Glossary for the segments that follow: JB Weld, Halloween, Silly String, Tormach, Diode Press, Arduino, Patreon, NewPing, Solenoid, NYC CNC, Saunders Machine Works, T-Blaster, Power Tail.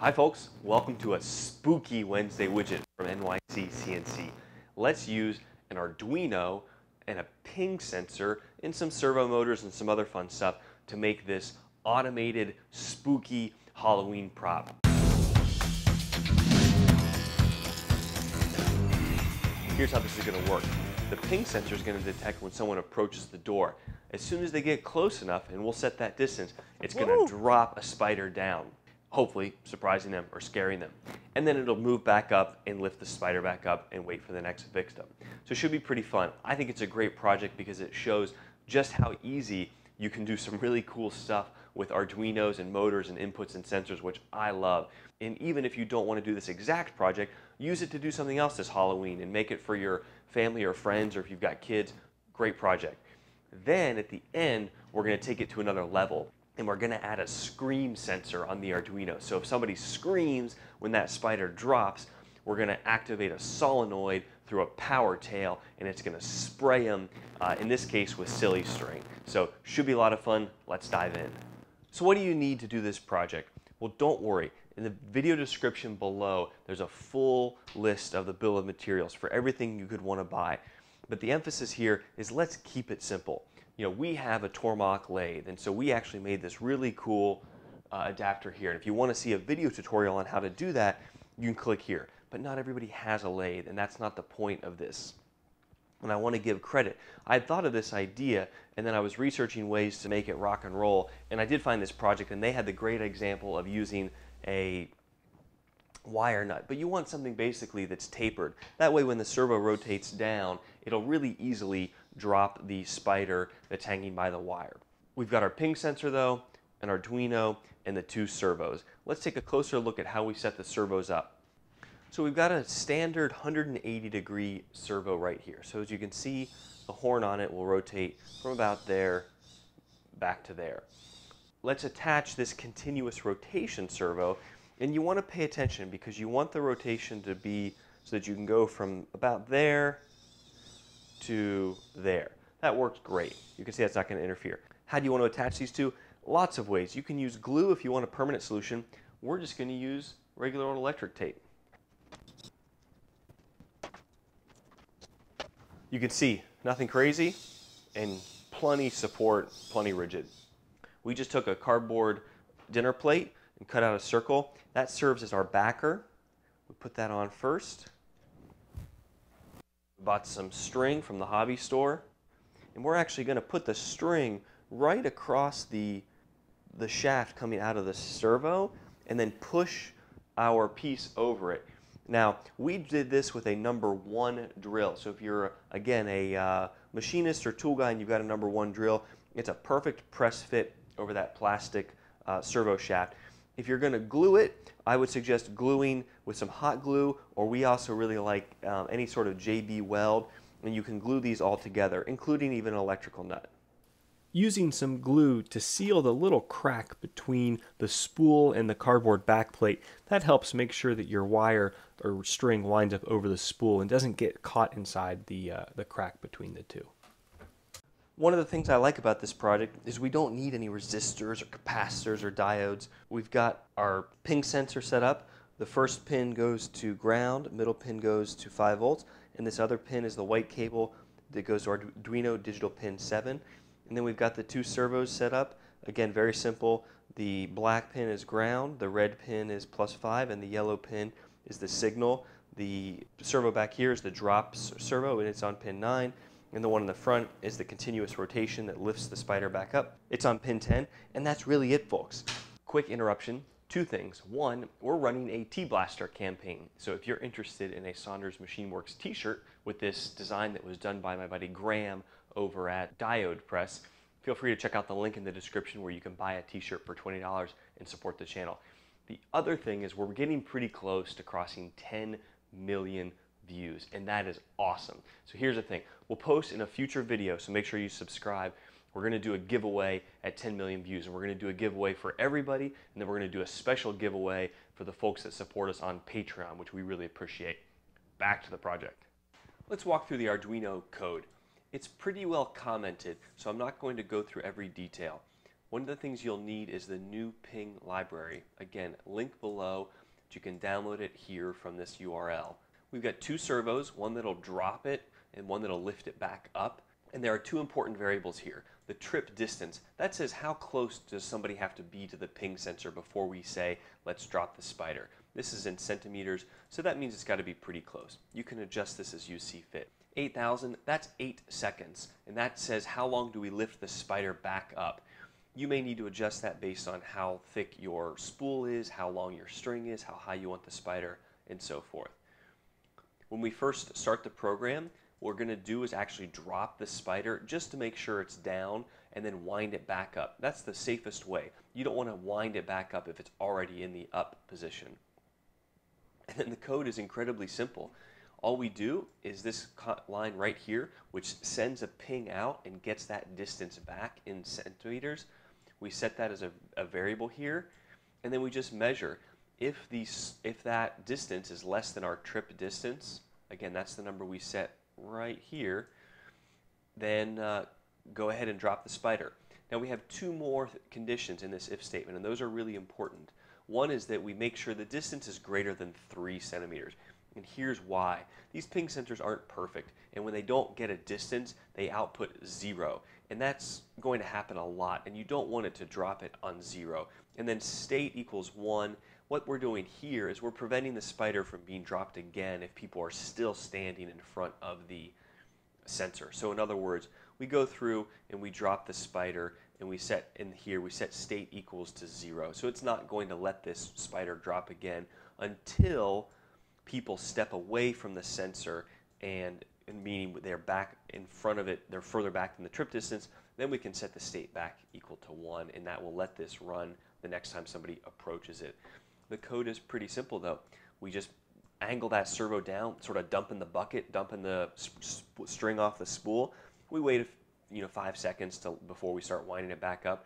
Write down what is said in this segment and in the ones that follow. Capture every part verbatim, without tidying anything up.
Hi folks, welcome to a spooky Wednesday widget from N Y C C N C. Let's use an Arduino and a ping sensor and some servo motors and some other fun stuff to make this automated spooky Halloween prop. Here's how this is going to work. The ping sensor is going to detect when someone approaches the door. As soon as they get close enough, and we'll set that distance, it's going to drop a spider down, hopefully surprising them or scaring them. And then it'll move back up and lift the spider back up and wait for the next victim. So it should be pretty fun. I think it's a great project because it shows just how easy you can do some really cool stuff with Arduinos and motors and inputs and sensors, which I love. And even if you don't want to do this exact project, use it to do something else this Halloween and make it for your family or friends, or if you've got kids, great project. Then at the end, we're going to take it to another level. And we're going to add a scream sensor on the Arduino. So if somebody screams when that spider drops, we're going to activate a solenoid through a power tail, and it's going to spray them, uh, in this case with silly string. So should be a lot of fun. Let's dive in. So what do you need to do this project? Well, don't worry. In the video description below, there's a full list of the bill of materials for everything you could want to buy. But the emphasis here is let's keep it simple. You know, we have a Tormach lathe, and so we actually made this really cool uh, adapter here. And if you want to see a video tutorial on how to do that, you can click here. But not everybody has a lathe, and that's not the point of this. And I want to give credit. I had thought of this idea, and then I was researching ways to make it rock and roll, and I did find this project, and they had the great example of using a wire nut. But you want something basically that's tapered. That way when the servo rotates down, it'll really easily drop the spider that's hanging by the wire. We've got our ping sensor though, an Arduino, and the two servos. Let's take a closer look at how we set the servos up. So we've got a standard one hundred eighty degree servo right here. So as you can see, the horn on it will rotate from about there back to there. Let's attach this continuous rotation servo, and you want to pay attention because you want the rotation to be so that you can go from about there to there. That works great. You can see that's not going to interfere. How do you want to attach these two? Lots of ways. You can use glue if you want a permanent solution. We're just going to use regular old electric tape. You can see nothing crazy and plenty support, plenty rigid. We just took a cardboard dinner plate and cut out a circle. That serves as our backer. We put that on first. Bought some string from the hobby store, and we're actually going to put the string right across the the shaft coming out of the servo and then push our piece over it. Now we did this with a number one drill, so if you're again a uh, machinist or tool guy and you've got a number one drill, it's a perfect press fit over that plastic uh, servo shaft. If you're going to glue it, I would suggest gluing with some hot glue, or we also really like um, any sort of J B Weld, and you can glue these all together, including even an electrical nut. Using some glue to seal the little crack between the spool and the cardboard backplate, that helps make sure that your wire or string winds up over the spool and doesn't get caught inside the, uh, the crack between the two. One of the things I like about this project is we don't need any resistors or capacitors or diodes. We've got our ping sensor set up. The first pin goes to ground, middle pin goes to five volts, and this other pin is the white cable that goes to our Arduino digital pin seven. And then we've got the two servos set up. Again, very simple. The black pin is ground, the red pin is plus five, and the yellow pin is the signal. The servo back here is the drop servo, and it's on pin nine. And the one in the front is the continuous rotation that lifts the spider back up. It's on pin ten, and that's really it, folks. Quick interruption, two things. One, we're running a T-Blaster campaign. So if you're interested in a Saunders Machine Works t-shirt with this design that was done by my buddy Graham over at Diode Press, feel free to check out the link in the description where you can buy a t-shirt for twenty dollars and support the channel. The other thing is we're getting pretty close to crossing ten million views, and that is awesome. So here's the thing, we'll post in a future video, so make sure you subscribe. We're going to do a giveaway at ten million views, and we're going to do a giveaway for everybody, and then we're going to do a special giveaway for the folks that support us on Patreon, which we really appreciate. Back to the project. Let's walk through the Arduino code. It's pretty well commented, so I'm not going to go through every detail. One of the things you'll need is the NewPing library. Again, link below, but you can download it here from this U R L. We've got two servos, one that'll drop it and one that'll lift it back up. And there are two important variables here. The trip distance, that says how close does somebody have to be to the ping sensor before we say, let's drop the spider. This is in centimeters, so that means it's got to be pretty close. You can adjust this as you see fit. eight thousand, that's eight seconds, and that says how long do we lift the spider back up. You may need to adjust that based on how thick your spool is, how long your string is, how high you want the spider, and so forth. When we first start the program, what we're going to do is actually drop the spider just to make sure it's down and then wind it back up. That's the safest way. You don't want to wind it back up if it's already in the up position. And then the code is incredibly simple. All we do is this line right here, which sends a ping out and gets that distance back in centimeters. We set that as a, a variable here, and then we just measure. If, the, if that distance is less than our trip distance, again, that's the number we set right here, then uh, go ahead and drop the spider. Now we have two more conditions in this if statement, and those are really important. One is that we make sure the distance is greater than three centimeters. And here's why. These ping sensors aren't perfect, and when they don't get a distance, they output zero. And that's going to happen a lot, and you don't want it to drop it on zero. And then state equals one. What we're doing here is we're preventing the spider from being dropped again if people are still standing in front of the sensor. So in other words, we go through and we drop the spider, and we set in here, we set state equals to zero. So it's not going to let this spider drop again until people step away from the sensor, and, and meaning they're back in front of it, they're further back than the trip distance. Then we can set the state back equal to one, and that will let this run the next time somebody approaches it. The code is pretty simple though. We just angle that servo down, sort of dumping the bucket, dumping the sp string off the spool. We wait, you know, five seconds to, before we start winding it back up,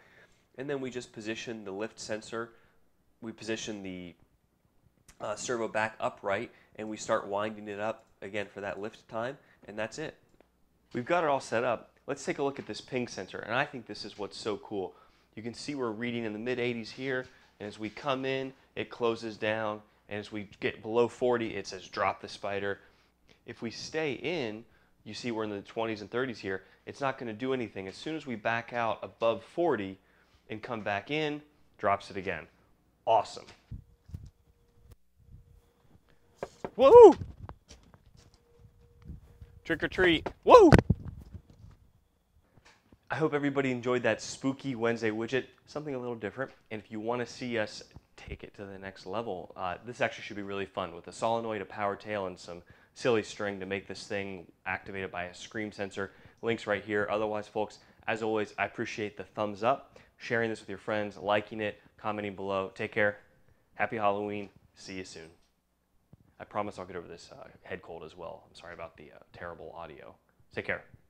and then we just position the lift sensor. We position the Uh, servo back upright, and we start winding it up again for that lift time, and that's it. We've got it all set up. Let's take a look at this ping sensor, and I think this is what's so cool. You can see we're reading in the mid eighties here, and as we come in, it closes down, and as we get below forty, it says drop the spider. If we stay in, you see we're in the twenties and thirties here, it's not going to do anything. As soon as we back out above forty and come back in, drops it again. Awesome. Whoa! Trick or treat. Whoa! I hope everybody enjoyed that spooky Wednesday widget, something a little different. And if you want to see us take it to the next level, uh, this actually should be really fun with a solenoid, a power tail, and some silly string to make this thing activated by a scream sensor. Links right here. Otherwise, folks, as always, I appreciate the thumbs up, sharing this with your friends, liking it, commenting below. Take care. Happy Halloween. See you soon. I promise I'll get over this uh, head cold as well. I'm sorry about the uh, terrible audio. Take care.